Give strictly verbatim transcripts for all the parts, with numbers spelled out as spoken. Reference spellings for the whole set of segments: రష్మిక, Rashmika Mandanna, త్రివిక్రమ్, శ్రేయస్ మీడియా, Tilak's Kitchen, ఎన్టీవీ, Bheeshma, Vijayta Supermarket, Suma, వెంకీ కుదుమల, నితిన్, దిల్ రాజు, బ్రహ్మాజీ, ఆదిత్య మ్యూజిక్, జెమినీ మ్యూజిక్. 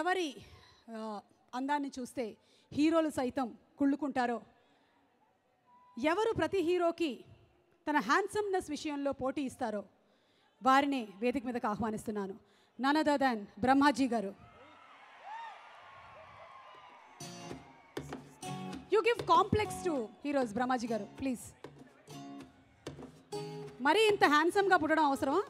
ఎవరి అందాన్ని చూస్తే హీరోలు సైతం కుళ్ళుకుంటారో, ఎవరు ప్రతి హీరోకి తన హ్యాండ్సమ్నెస్ విషయంలో పోటీ ఇస్తారో వారిని వేదిక మీదకి ఆహ్వానిస్తున్నాను. నన్ అదర్ దెన్ బ్రహ్మాజీ గారు. You give complex to heroes బ్రహ్మాజీ గారు, ప్లీజ్. మరీ ఇంత హ్యాండ్సమ్గా పుట్టడం అవసరమా?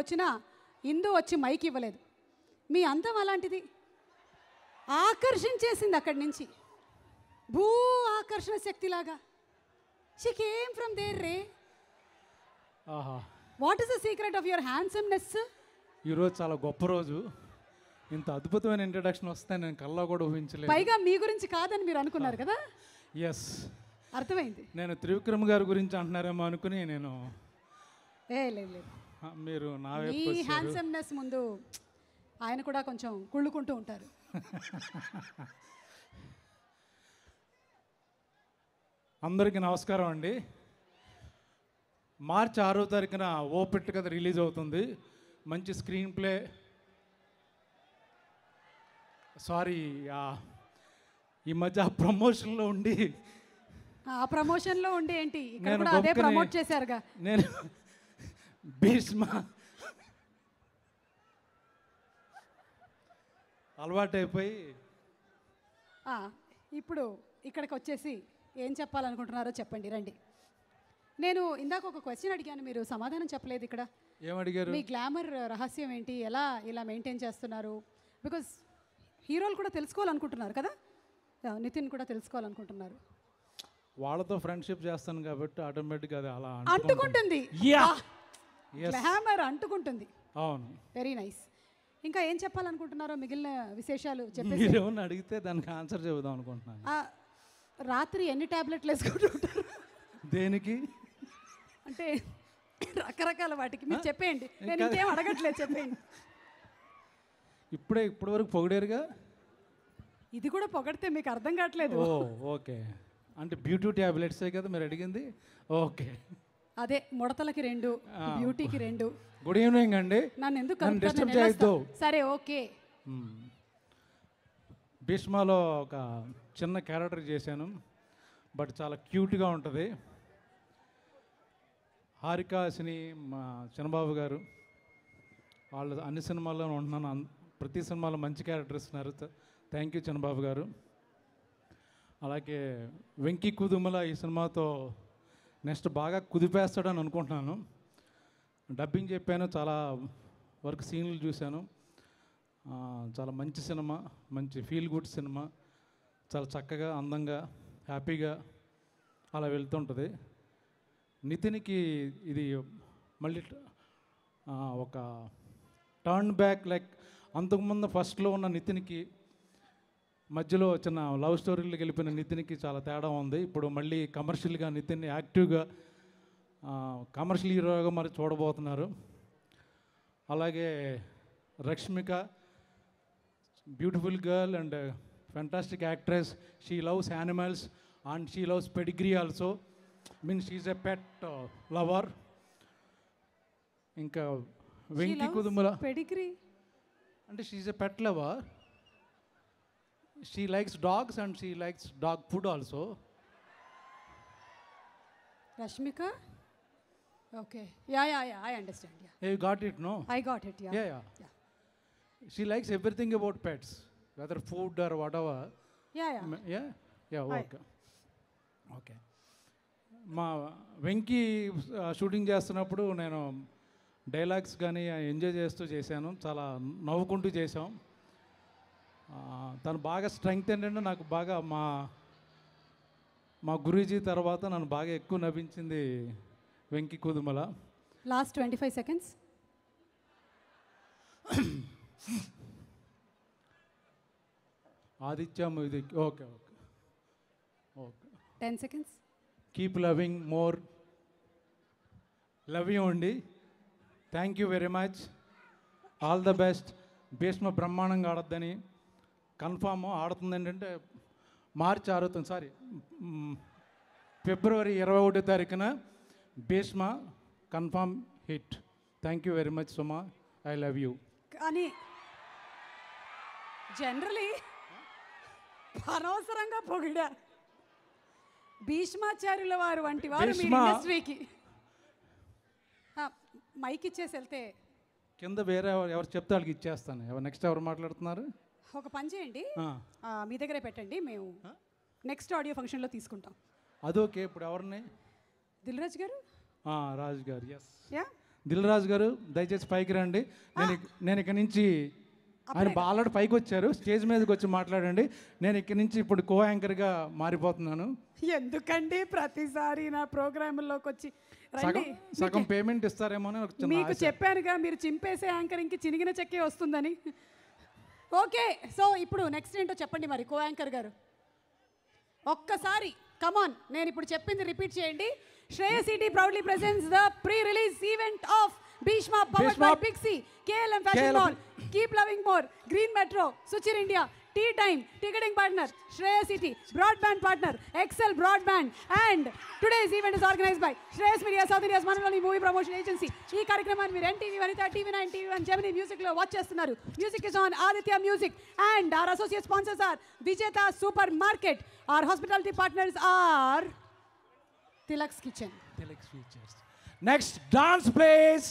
వచ్చినా ఇందు వచ్చి మైక్ ఇవ్వలేదు. మీ అందం అలాంటిది ఆకర్షించేసింది. అక్కడి నుంచి భూ ఆకర్షణ శక్తిలాగా షీ కేమ్ ఫ్రమ్ దేర్ రే. What is the secret of your handsomeness? ఈరోజు చాలా గొప్ప రోజు. ఇంత అద్భుతమైన ఇంట్రడక్షన్ వస్తే నేను కళ్ళ కూడా ఊహించలేదు. పైగా మీ గురించి కాదని మీరు అనుకున్నారు కదా. ఎస్, అర్థమైంది. నేను త్రివిక్రమ్ గారి గురించి అంటున్నారేమో అనుకుని నేను ఏ లేదు లేదు మీరు ఈ హ్యాండ్సమ్నెస్ ముందు ఆయన కూడా కొంచెం కుళ్ళుకుంటూ ఉంటారు. అందరికీ నమస్కారం అండి. మార్చి ఆరో తారీఖున ఓపెట్ కథ రిలీజ్ అవుతుంది. మంచి స్క్రీన్ ప్లే సారీ ఈ మధ్య ప్రమోషన్లో ఉండి ఆ ప్రమోషన్లో ఉండి ఏంటి అదే ప్రమోట్ చేశారుగా. నేను భీష్మ అలవాటైపోయి ఇప్పుడు ఇక్కడికి వచ్చేసి ఏం చెప్పాలనుకుంటున్నారో చెప్పండి. రండి. నేను ఇందాక ఒక క్వశ్చన్ అడిగాను, మీరు సమాధానం చెప్పలేదు. ఇక్కడ ఏమడిగారు? మీ గ్లామర్ రహస్యం ఏంటి? ఎలా ఇలా మెయింటైన్ చేస్తున్నారు? బికాజ్ హీరోలు కూడా తెలుసుకోవాలనుకుంటున్నారు కదా, నితిన్ కూడా తెలుసుకోవాలనుకుంటున్నారు. వాళ్ళతో ఫ్రెండ్షిప్ చేస్తాను కాబట్టి ఆటోమేటిక్గా అది అలా అంటుకుంటుంది. గ్లామర్ అంటుకుంటుంది. అవును, వెరీ నైస్. ఇంకా ఏం చెప్పాలనుకుంటున్నారో మిగిలిన విశేషాలు చెప్పేసి అడిగితే దానికి ఆన్సర్ చెబుదాం అనుకుంటున్నాను. రాత్రి ఎన్ని టాబ్లెట్లు వేసుకుంటుంటారు దేనికి అంటే రకరకాల వాటికి? మీరు చెప్పేయండి, నేను ఇంకేం అడగట్లేదు, చెప్పేయండి. ఇప్పుడే ఇప్పటి వరకు పొగిడారుగా, ఇది కూడా పొగడితే మీకు అర్థం కావట్లేదు. ఓకే, అంటే బ్యూటీ టాబ్లెట్సే కదా మీరు అడిగింది. ఓకే, అదే ముడతలకి రెండు, బ్యూటీకి రెండు. గుడ్ ఈవినింగ్ అండి. నన్ను ఎందుకు డిస్టర్బ్ చేయొద్దు. సరే, ఓకే. భీష్మలో ఒక చిన్న క్యారెక్టర్ చేశాను, బట్ చాలా క్యూట్గా ఉంటుంది. హారికాసిని మా చిన్నబాబు గారు, వాళ్ళు అన్ని సినిమాల్లో ఉంటున్నాను, ప్రతి సినిమాలో మంచి క్యారెక్టర్ ఇస్తున్నారు. థ్యాంక్ యూ చిన్నబాబు గారు. అలాగే వెంకీ కుదుమల ఈ సినిమాతో నెక్స్ట్ బాగా కుదిపేస్తాడని అనుకుంటున్నాను. డబ్బింగ్ చెప్పాను, చాలా వరకు సీన్లు చూశాను. చాలా మంచి సినిమా, మంచి ఫీల్ గుడ్ సినిమా. చాలా చక్కగా, అందంగా, హ్యాపీగా అలా వెళ్తుంటుంది. నితిన్కి ఇది మళ్ళీ ఒక టర్న్ బ్యాక్, లైక్ అంతకుముందు ఫస్ట్లో ఉన్న నితిన్కి, మధ్యలో చిన్న లవ్ స్టోరీలకు వెళ్ళిపోయిన నితిన్కి చాలా తేడా ఉంది. ఇప్పుడు మళ్ళీ కమర్షియల్గా నితిన్ యాక్టివ్గా కమర్షియల్ హీరోగా మరి చూడబోతున్నారు. అలాగే రష్మిక, beautiful girl and fantastic actress. She loves animals and she loves Pedigree also, means she's a pet lover. ఇంకా వెంకీ కుదుమల పెడిగ్రీ అంటే she's a pet lover. She likes dogs and she likes dog food also. Rashmika? Okay. Yeah, yeah, yeah. I understand. Yeah. You got it, no? I got it, yeah. Yeah, yeah. yeah. She likes everything about pets, whether food or whatever. Yeah, yeah. Yeah? Yeah, okay. Okay. Ma, Venki shooting చేస్తున్నప్పుడు నేను dialogues కానీ enjoy చేస్తూ చేశాను, చాలా నవ్వుకుంటూ చేశాం. తను బాగా స్ట్రెంగ్త్ ఏంటంటే నాకు బాగా మా మా గురూజీ తర్వాత నన్ను బాగా ఎక్కువ నవ్వించింది Venky Kudumula. Last twenty five seconds. ఆదిత్య మ్యూజిక్. Okay okay okay. Ten seconds. Keep loving more. Love you అండి. Thank you very much. All the best. Bheeshma బ్రహ్మాండంగా ఆడద్దని కన్ఫామ్ ఆడుతుంది. ఏంటంటే మార్చి ఆరో తారీఖు సారీ ఫిబ్రవరి ఇరవై ఒకటో తారీఖున Bheeshma confirm hit. Thank you very much Suma, I love you. కానీ జనరలీ అనవసరంగా పొగిడా భీష్మాచార్యుల వారు వంటి వారు మీ ఇండస్ట్రీకి. మైక్ ఇచ్చేసి వెళ్తే కింద వేరే ఎవరు చెప్తే వాళ్ళకి ఇచ్చేస్తాను. ఎవరు నెక్స్ట్ ఎవరు మాట్లాడుతున్నారు? ఒక పని చేయండి, మీ దగ్గరే పెట్టండి, మేము నెక్స్ట్ ఆడియో ఫంక్షన్లో తీసుకుంటాం. అదొకే. ఇప్పుడు ఎవరిని? దిల్ రాజు గారు. రాజు గారు. ఎస్ యా దిల్ రాజు గారు దయచేసి పైకి రండి. నేను నేను ఇక్కడ నుంచి, ఆయన బాలడు పైకి వచ్చారు, స్టేజ్ మీదకి వచ్చి మాట్లాడండి. నేను ఇక్కడి నుంచి ఇప్పుడు కో యాంకర్గా మారిపోతున్నాను. ఎందుకండి ప్రతిసారి నా ప్రోగ్రాముల్లోకి వచ్చి సగం పేమెంట్ ఇస్తారేమో అని మీకు చెప్పానుగా, మీరు చింపేసే యాంకరింగ్కి చినిగిన చెక్కే వస్తుందని. ఓకే, సో ఇప్పుడు నెక్స్ట్ ఏంటో చెప్పండి మరి కో యాంకర్ గారు. ఒక్కసారి కమాన్, నేను ఇప్పుడు చెప్పింది రిపీట్ చేయండి. Shreyas city proudly presents the pre release event of Bheeshma powered by Pixie, KLM fashion mall, keep loving more, green metro, Suchir India, tea time ticketing partner Shreyas city, broadband partner Excel broadband, and today's event is organised by శ్రేయస్ మీడియా, south India's మనలోని movie promotion agency. ఈ కార్యక్రమాన్ని మీరు ఎన్టీవీ, Vanitha, TV nine, TV one, జెమినీ మ్యూజిక్ లో watch చేస్తున్నారు. Music is on ఆదిత్య మ్యూజిక్ and our associate sponsors are Vijayta Supermarket. Our hospitality partners are Tilak's Kitchen. Tilak's Features. Next dance please.